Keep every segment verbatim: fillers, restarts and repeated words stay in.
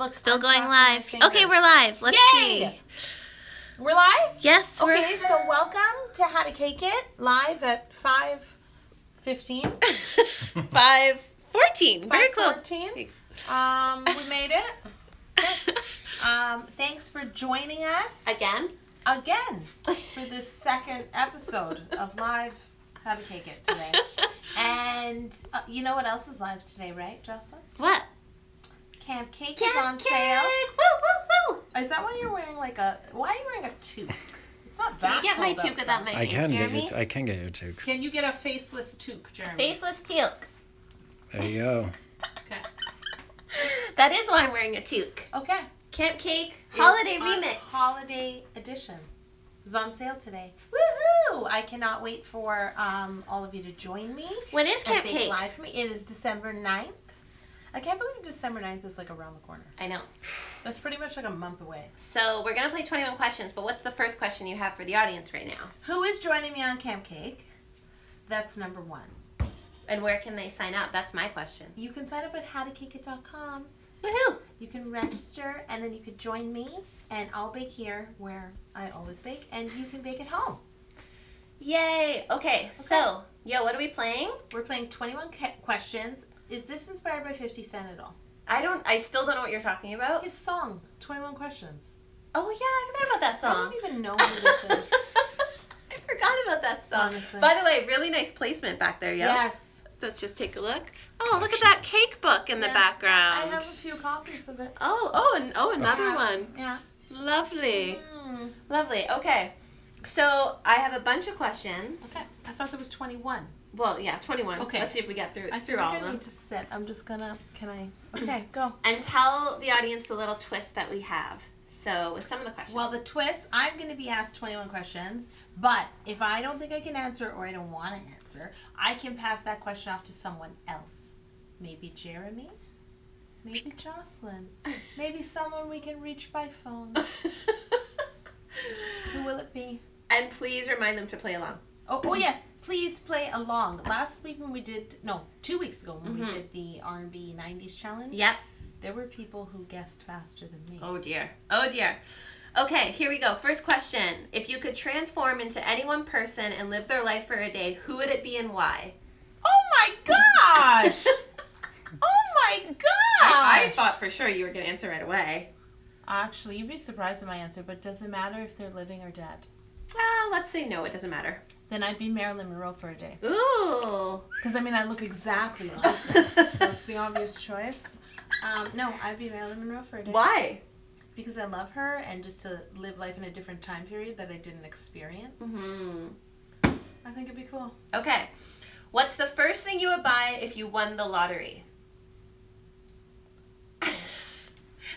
Look, still I'm going live. Okay, we're live. Let's Yay! see. We're live? Yes, we're Okay, so welcome to How to Cake It, live at five fifteen. five fourteen. Very close. Um, we made it. um, thanks for joining us. Again. Again for this second episode of live How to Cake It today. And uh, you know what else is live today, right, Jocelyn? What? Camp Cake Camp is on cake. sale. Woo, woo, woo. Is that why you're wearing like a... Why are you wearing a toque? It's not that Can you get my toque without my I face, can Jeremy? Get your, I can get your toque. Can you get a faceless toque, Jeremy? A faceless toque. There you go. Okay. That is why I'm wearing a toque. Okay. Camp Cake Holiday Remix. Holiday Edition. It's on sale today. Woohoo! I cannot wait for um, all of you to join me. When is Camp Cake? Live for me. It is December ninth. I can't believe December ninth is like around the corner. I know. That's pretty much like a month away. So we're going to play twenty-one questions, but what's the first question you have for the audience right now? Who is joining me on Camp Cake? That's number one. And where can they sign up? That's my question. You can sign up at how to cake it dot com. Woohoo! You can register and then you could join me and I'll bake here where I always bake and you can bake at home. Yay! Okay, okay. So, yo, what are we playing? We're playing twenty-one questions. Is this inspired by fifty cent at all? I don't, I still don't know what you're talking about. His song, twenty-one Questions. Oh yeah, I forgot about that song. I don't even know who this is. I forgot about that song. Honestly. By the way, really nice placement back there, yo. Yes. Let's just take a look. Oh, look at that cake book in yeah, the background. I have a few copies of it. Oh, oh, and oh, another yeah. one. Yeah. Lovely. Mm. Lovely, okay. So I have a bunch of questions. Okay, I thought there was twenty-one. Well, yeah, twenty-one. Okay. Let's see if we get through, I through all of them. I need to sit. I'm just going to, can I? Okay, go. And tell the audience the little twist that we have. So, with some of the questions. Well, the twist, I'm going to be asked twenty-one questions, but if I don't think I can answer or I don't want to answer, I can pass that question off to someone else. Maybe Jeremy? Maybe Jocelyn? Maybe someone we can reach by phone. Who will it be? And please remind them to play along. Oh, oh yes. Please play along. Last week when we did, no, two weeks ago when mm-hmm. we did the R and B nineties challenge. Yep. There were people who guessed faster than me. Oh dear. Oh dear. Okay, here we go. First question. If you could transform into any one person and live their life for a day, who would it be and why? Oh my gosh! Oh my gosh! I, I thought for sure you were going to answer right away. Actually, you'd be surprised at my answer, but does it matter if they're living or dead? Uh, let's say no, it doesn't matter. Then I'd be Marilyn Monroe for a day. Ooh. Because, I mean, I look exactly like that, so it's the obvious choice. Um, no, I'd be Marilyn Monroe for a day. Why? Because I love her, and just to live life in a different time period that I didn't experience. Mm-hmm. I think it'd be cool. Okay. What's the first thing you would buy if you won the lottery?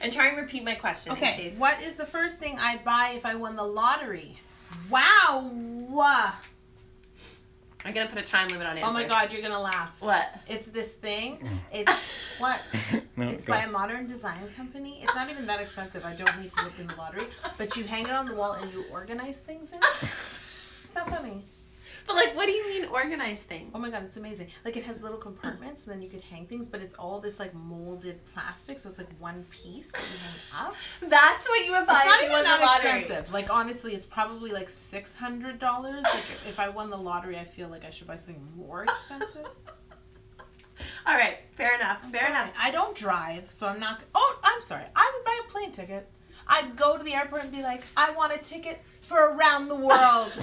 And try and repeat my question. Okay. In case. What is the first thing I'd buy if I won the lottery? Wow. I'm going to put a time limit on it. Oh my God, you're going to laugh. What? It's this thing. It's what? No, it's by a modern design company. It's not even that expensive. I don't need to look in the lottery. But you hang it on the wall and you organize things in it. It's not funny. But like, what do you mean organize things? Oh my God, it's amazing. Like it has little compartments and then you could hang things, but it's all this like molded plastic. So it's like one piece that you hang up. That's what you would buy if you won the lottery. It's not even that expensive. Like honestly, it's probably like six hundred dollars. Like if I won the lottery, I feel like I should buy something more expensive. All right. Fair enough. I'm fair sorry. enough. I don't drive, so I'm not. Oh, I'm sorry. I would buy a plane ticket. I'd go to the airport and be like, I want a ticket for around the world.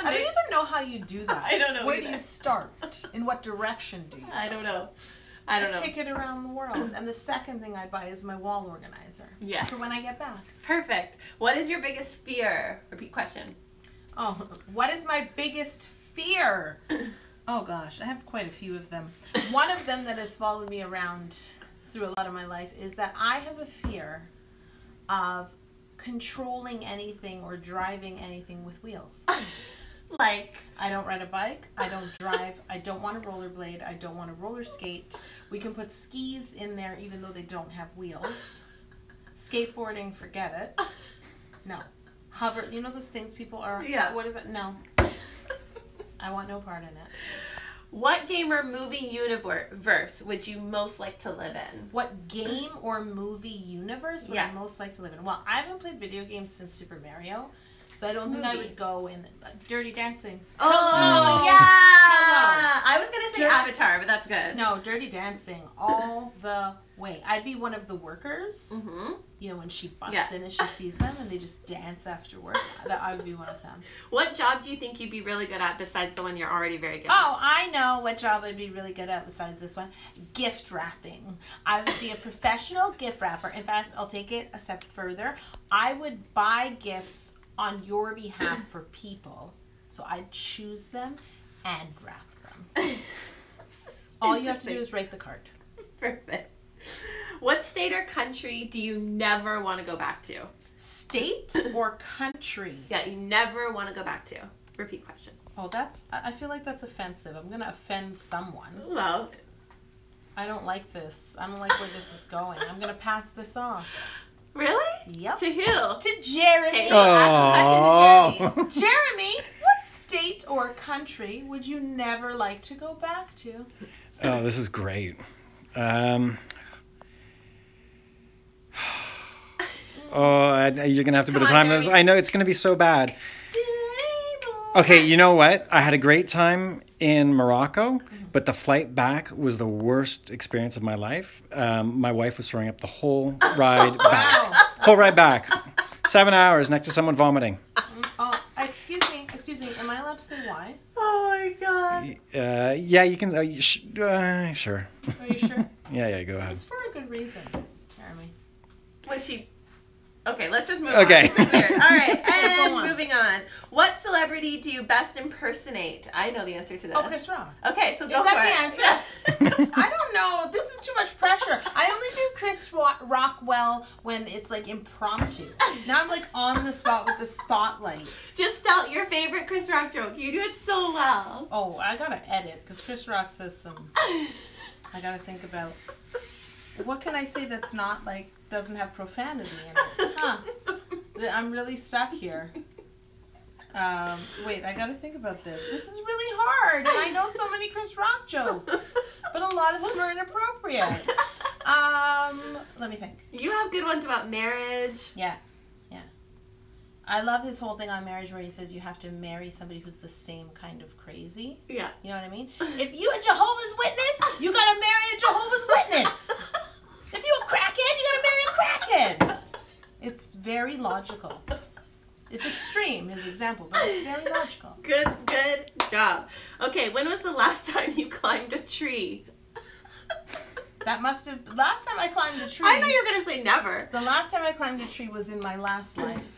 I don't even know how you do that. I don't know. Where either. do you start? In what direction do you go? I don't know. I don't a know. Ticket around the world. And the second thing I buy is my wall organizer. Yes. For when I get back. Perfect. What is your biggest fear? Repeat question. Oh, what is my biggest fear? Oh gosh, I have quite a few of them. One of them that has followed me around through a lot of my life is that I have a fear of controlling anything or driving anything with wheels. Like, I don't ride a bike, I don't drive, I don't want to rollerblade, I don't want to roller skate. We can put skis in there even though they don't have wheels. Skateboarding, forget it. No. Hover, you know those things people are, yeah. what is it? No. I want no part in it. What game or movie universe would you most like to live in? What game or movie universe would yeah. I most like to live in? Well, I haven't played video games since Super Mario, so I don't movie. think I would go in uh, Dirty Dancing. Oh, Hello. yeah! Hello. I was going to say Dirty. Avatar, but that's good. No, Dirty Dancing all the way. I'd be one of the workers, mm-hmm. you know, when she busts yeah. in and she sees them and they just dance after work. I would be one of them. What job do you think you'd be really good at besides the one you're already very good oh, at? Oh, I know what job I'd be really good at besides this one. Gift wrapping. I would be a professional gift wrapper. In fact, I'll take it a step further. I would buy gifts on your behalf for people. So I choose them and wrap them. All you have to do is write the card. Perfect. What state or country do you never want to go back to? State or country? Yeah, you never want to go back to. Repeat question. Oh, that's, I feel like that's offensive. I'm going to offend someone. Well. I don't like this. I don't like where this is going. I'm going to pass this off. Really? Yep. To who? To Jeremy. Okay, oh. To Jeremy. Jeremy, what state or country would you never like to go back to? Oh, this is great. Um, oh, I, you're going to have to Come put a time on this. I know it's going to be so bad. Okay, you know what? I had a great time in Morocco, but the flight back was the worst experience of my life. Um, my wife was throwing up the whole ride back. Whole ride back. Seven hours next to someone vomiting. Oh, excuse me. Excuse me. Am I allowed to say why? Oh, my God. Uh, yeah, you can. Uh, you sh uh, sure. Are you sure? yeah, yeah, go ahead. It was for a good reason, Jeremy. Was she... Okay, let's just move okay. on. Okay. All right, and moving on. What celebrity do you best impersonate? I know the answer to this. Oh, Chris Rock. Okay, so go for it. Is that the answer? I don't know. This is too much pressure. I only do Chris Rock well when it's like impromptu. Now I'm like on the spot with the spotlight. Just tell your favorite Chris Rock joke. You do it so well. Oh, I gotta edit because Chris Rock says some. I gotta think about what can I say that's not like. Doesn't have profanity in it. Huh. I'm really stuck here. Um, wait, I gotta think about this. This is really hard, and I know so many Chris Rock jokes, but a lot of them are inappropriate. Um, let me think. You have good ones about marriage. Yeah, yeah. I love his whole thing on marriage where he says you have to marry somebody who's the same kind of crazy. Yeah. You know what I mean? If you a Jehovah's Witness, you gotta marry a Jehovah's Witness. If you a crackhead, you gotta marry a crackhead. It's very logical. It's extreme, his example, but it's very logical. Good, good job. Okay, when was the last time you climbed a tree? That must have, last time I climbed a tree. I thought you were gonna say never. The last time I climbed a tree was in my last life.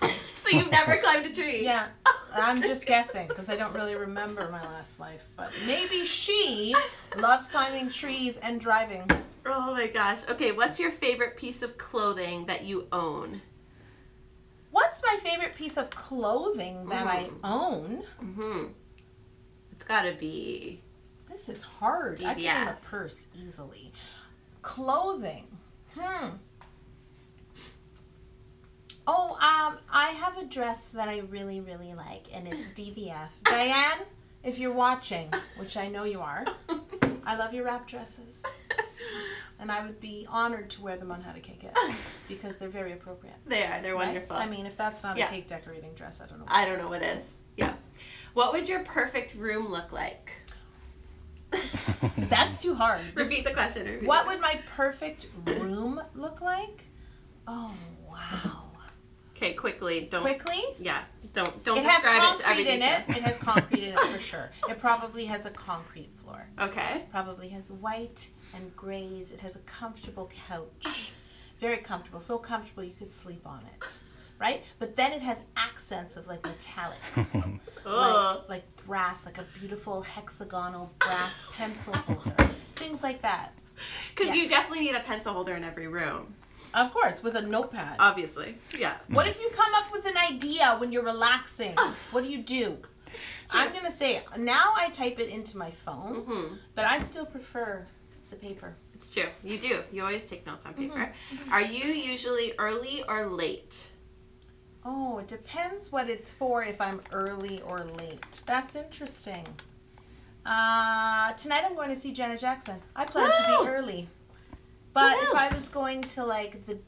So you've never climbed a tree? Yeah. I'm just guessing because I don't really remember my last life, but maybe she loved climbing trees and driving. Oh my gosh. Okay, what's your favorite piece of clothing that you own? What's my favorite piece of clothing that mm-hmm. I own? Mm-hmm. It's gotta be... This is hard. D V F. I can own a purse easily. Clothing. Hmm. Oh, um, I have a dress that I really, really like, and it's D V F. Diane, if you're watching, which I know you are, I love your wrap dresses. And I would be honored to wear them on How to Cake It because they're very appropriate. They are. They're right? wonderful. I mean, if that's not yeah. a cake decorating dress, I don't know what I don't is. know what is. Yeah. What would your perfect room look like? That's too hard. Repeat the question. Repeat what the would my perfect room look like? Oh, wow. Okay, quickly. Don't, quickly? Yeah. Don't don't it describe has concrete it to in it. It has concrete in it for sure. It probably has a concrete floor. Okay. It probably has white and grays. It has a comfortable couch. Very comfortable. So comfortable you could sleep on it. Right? But then it has accents of like metallics. like, like brass, like a beautiful hexagonal brass pencil holder. Things like that. Because yes. you definitely need a pencil holder in every room. Of course, with a notepad. Obviously, yeah. What if you come up with an idea when you're relaxing? What do you do? I'm going to say, now I type it into my phone, mm-hmm. but I still prefer the paper. It's true. You do. You always take notes on paper. Mm-hmm. Are you usually early or late? Oh, it depends what it's for if I'm early or late. That's interesting. Uh, tonight I'm going to see Jenna Jackson. I planned oh. to be early. But yeah. if I was going to, like, the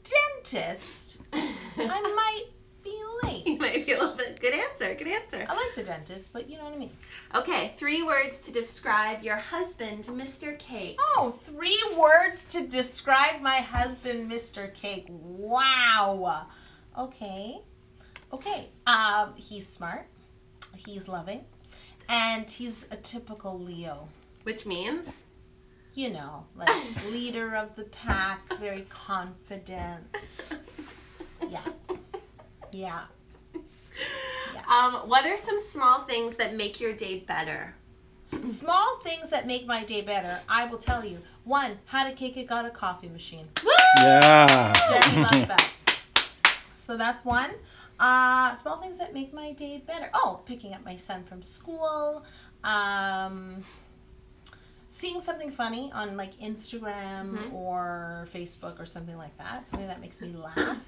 dentist, I might be late. You might be a little bit. Good answer. Good answer. I like the dentist, but you know what I mean. Okay. Three words to describe your husband, Mister Cake. Oh, three words to describe my husband, Mister Cake. Wow. Okay. Okay. Um, he's smart. He's loving. And he's a typical Leo. Which means? You know, like leader of the pack, very confident. Yeah. Yeah. yeah. Um, what are some small things that make your day better? Small things that make my day better, I will tell you. One, How to Cake It got a coffee machine. Woo! Yeah. Jeremy loves that. So that's one. Uh, small things that make my day better. Oh, picking up my son from school. Um... Seeing something funny on like Instagram mm-hmm. or Facebook or something like that, something that makes me laugh,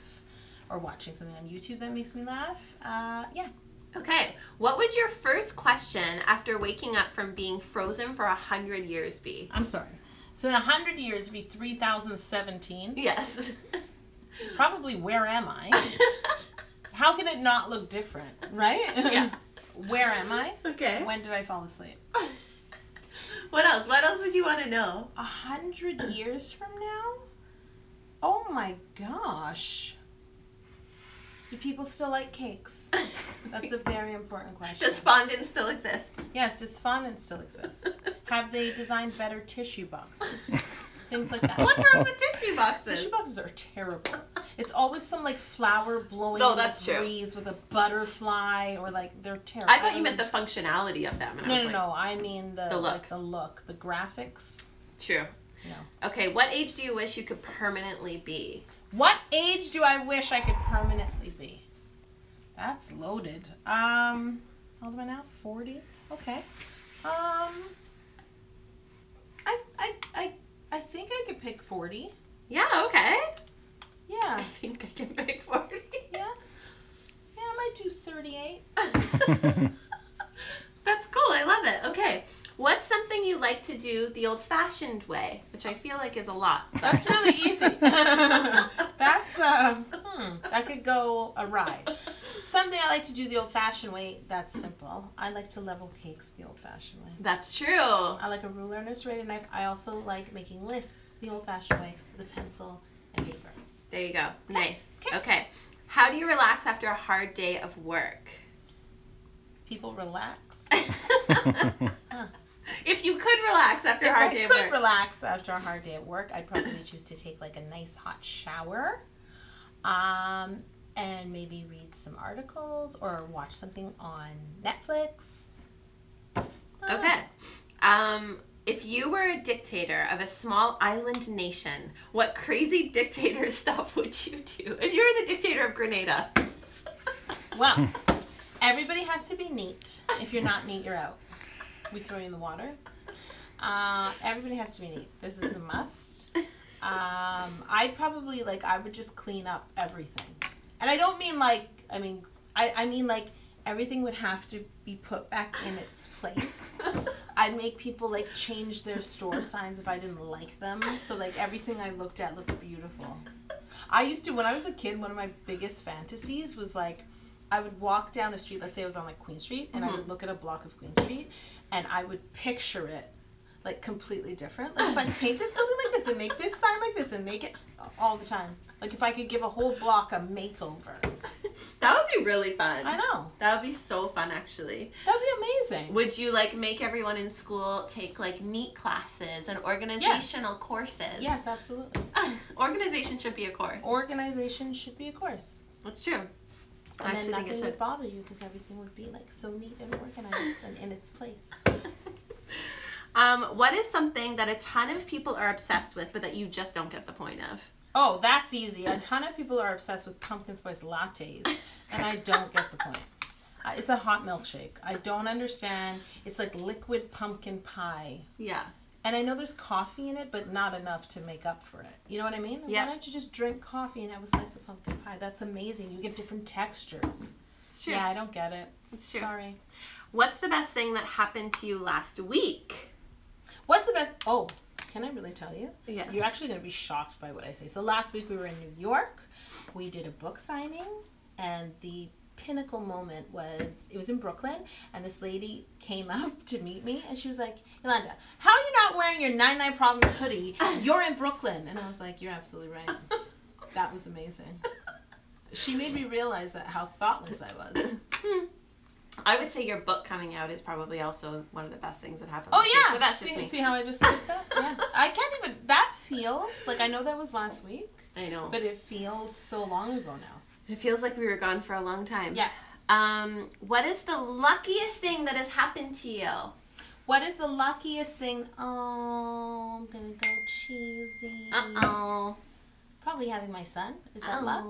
or watching something on YouTube that makes me laugh. Uh, yeah. Okay. What would your first question after waking up from being frozen for a hundred years be? I'm sorry. So in a hundred years it'd be three thousand seventeen. Yes. Probably. Where am I? How can it not look different, right? Yeah. Where am I? Okay. When did I fall asleep? What else? What else would you want to know? A hundred years from now? Oh my gosh. Do people still like cakes? That's a very important question. Does fondant still exist? Yes, does fondant still exist? Have they designed better tissue boxes? Things like that. What's wrong with tissue boxes? Tissue boxes are terrible. It's always some like flower blowing no, that's in the breeze true. With a butterfly, or like they're terrible. I thought you meant the functionality of them. And no, I was no, like, no. I mean the the look, like, the look, the graphics. True. No. Okay. What age do you wish you could permanently be? What age do I wish I could permanently be? That's loaded. Um, how old am I now? Forty. Okay. Um, I I I. I think I could pick forty. Yeah, okay. Yeah. I think I can pick forty. Yeah. Yeah, I might do thirty-eight. That's cool. I love it. Okay. What's something you like to do the old-fashioned way, which I feel like is a lot. That's really easy. That's, um, hmm, that could go awry. Something I like to do the old-fashioned way, that's simple. I like to level cakes the old-fashioned way. That's true. I like a ruler and a serrated knife. I also like making lists the old-fashioned way with a pencil and paper. There you go. Okay. Nice. Okay. Okay. How do you relax after a hard day of work? People relax. huh. If you could relax after if a hard I day at work. If I could relax after a hard day at work, I'd probably choose to take like a nice hot shower, um, and maybe read some articles or watch something on Netflix. Okay. Um, if you were a dictator of a small island nation, what crazy dictator stuff would you do? And you're the dictator of Grenada. Well, everybody has to be neat. If you're not neat, you're out. We throw you in the water. Uh, everybody has to be neat. This is a must. Um, I probably, like, I would just clean up everything. And I don't mean, like, I mean, I, I mean, like, everything would have to be put back in its place. I'd make people, like, change their store signs if I didn't like them. So, like, everything I looked at looked beautiful. I used to, when I was a kid, one of my biggest fantasies was, like, I would walk down a street, let's say I was on, like, Queen Street, and mm-hmm. I would look at a block of Queen Street, and I would picture it like completely different. Like if I paint this building like this and make this sign like this and make it all the time. Like if I could give a whole block a makeover. That would be really fun. I know. That would be so fun actually. That would be amazing. Would you like make everyone in school take like neat classes and organizational yes. courses? Yes, absolutely. Organization should be a course. Organization should be a course. That's true. And then nothing think would bother you because everything would be like so neat and organized and in its place. um, what is something that a ton of people are obsessed with but that you just don't get the point of? Oh, that's easy. A ton of people are obsessed with pumpkin spice lattes and I don't get the point. Uh, it's a hot milkshake. I don't understand. It's like liquid pumpkin pie. Yeah. And I know there's coffee in it, but not enough to make up for it. You know what I mean? Yeah. Why don't you just drink coffee and have a slice of pumpkin pie? That's amazing. You get different textures. It's true. Yeah, I don't get it. It's true. Sorry. What's the best thing that happened to you last week? What's the best? Oh, can I really tell you? Yeah. You're actually going to be shocked by what I say. So last week we were in New York. We did a book signing, and the pinnacle moment was, it was in Brooklyn, and this lady came up to meet me, and she was like, Yolanda, how are you not wearing your ninety-nine Problems hoodie? You're in Brooklyn. And I was like, you're absolutely right. That was amazing. She made me realize that how thoughtless I was. I would say your book coming out is probably also one of the best things that happened. Oh yeah, but that's see, just me. See how I just said that? Yeah. I can't even, that feels, like I know that was last week. I know. But it feels so long ago now. It feels like we were gone for a long time. Yeah. Um, what is the luckiest thing that has happened to you? What is the luckiest thing? Oh, I'm going to go cheesy. Uh-oh. Probably having my son. Is that oh. luck?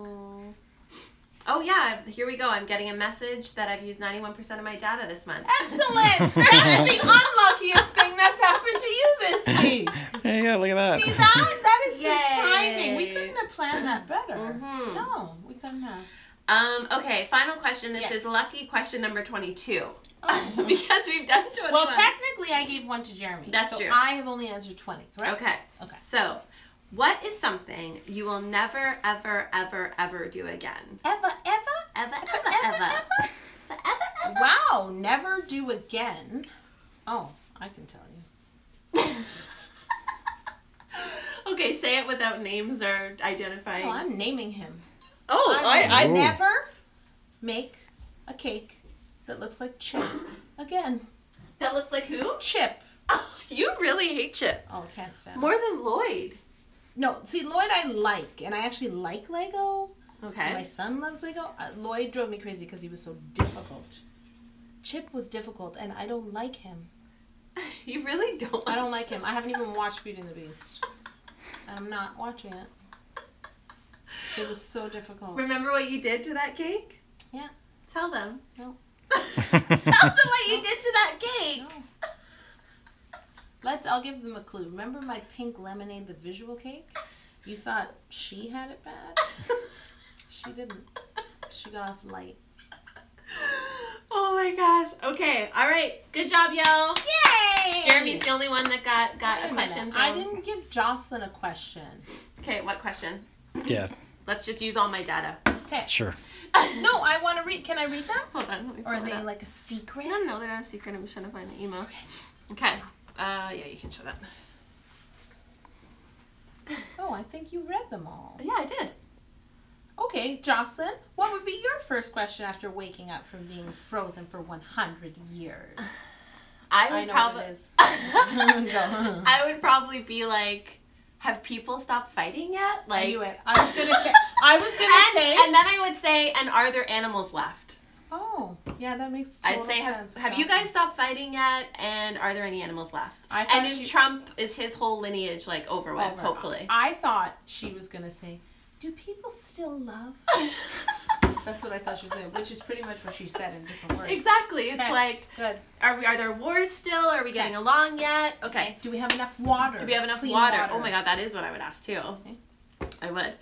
Oh, yeah. Here we go. I'm getting a message that I've used ninety-one percent of my data this month. Excellent. That's the unluckiest thing that's happened to you this week. Yeah, yeah, look at that. See that? That is the timing. We couldn't have planned that better. Mm-hmm. No, we couldn't have. Um, okay, final question. This yes. is lucky question number twenty-two. Oh. Because we've done twenty-one. Well, technically, I gave one to Jeremy. That's so true. I have only answered twenty, correct? Okay. Okay. So... what is something you will never, ever, ever, ever do again? Ever, ever? Ever, ever, ever. Ever, ever, ever. Wow, never do again. Oh, I can tell you. Okay, say it without names or identifying. Oh, I'm naming him. Oh, I, I, I never make a cake that looks like Chip again. That looks like who? Chip. Oh, you really hate Chip. Oh, can't stand. More than Lloyd. No, see, Lloyd I like, and I actually like Lego. Okay. My son loves Lego. Uh, Lloyd drove me crazy because he was so difficult. Chip was difficult, and I don't like him. You really don't like I don't like him. I haven't even watched Beauty and the Beast. I'm not watching it. It was so difficult. Remember what you did to that cake? Yeah. Tell them. No. Tell them what you did to that cake. No. Let's, I'll give them a clue. Remember my pink lemonade, the visual cake? You thought she had it bad? She didn't. She got off light. Oh my gosh. Okay. All right. Good job, yo. Yay! Jeremy's the only one that got, got a, a question. From... I didn't give Jocelyn a question. Okay. What question? Yeah. Let's just use all my data. Okay. Sure. No, I want to read. Can I read them? Hold on. Let me or are they up. Like a secret? No, no, they're not a secret. I'm just trying to find the email. Okay. Uh, yeah, you can show that. Oh, I think you read them all. Yeah, I did. Okay, Jocelyn, what would be your first question after waking up from being frozen for one hundred years? I would I know probably. It is. I would probably be like, have people stopped fighting yet? Like, I knew it. I was gonna say. I was gonna and, say. And then I would say, and are there animals left? Oh, yeah, that makes total I'd say, sense. Have, have you guys stopped fighting yet? And are there any animals left? I and is she, Trump, is his whole lineage, like, over with, over hopefully? Off. I thought she was going to say, do people still love? That's what I thought she was saying, which is pretty much what she said in different words. Exactly. It's okay. Like, good. Are we? Are there wars still? Are we getting okay. along yet? Okay. Do we have enough water? Do we have enough water? water? Oh, my God, that is what I would ask, too. See? I would.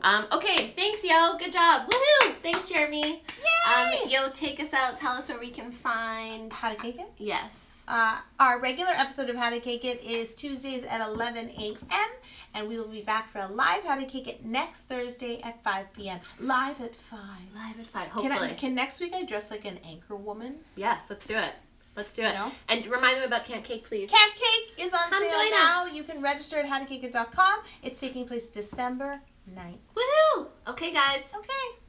Um, okay, thanks, yo. Good job. Woohoo! Thanks, Jeremy. Yay! Um, yo, take us out. Tell us where we can find... How to Cake It? Yes. Uh, our regular episode of How to Cake It is Tuesdays at eleven a m and we will be back for a live How to Cake It next Thursday at five p m Live at five. Live at five, hopefully. Can, I, can next week I dress like an anchor woman? Yes, let's do it. Let's do it. You know? And remind them about Camp Cake, please. Camp Cake is on Come sale now. Us. You can register at how to cake it dot com. It's taking place December ninth. Woohoo! Okay, guys. Okay.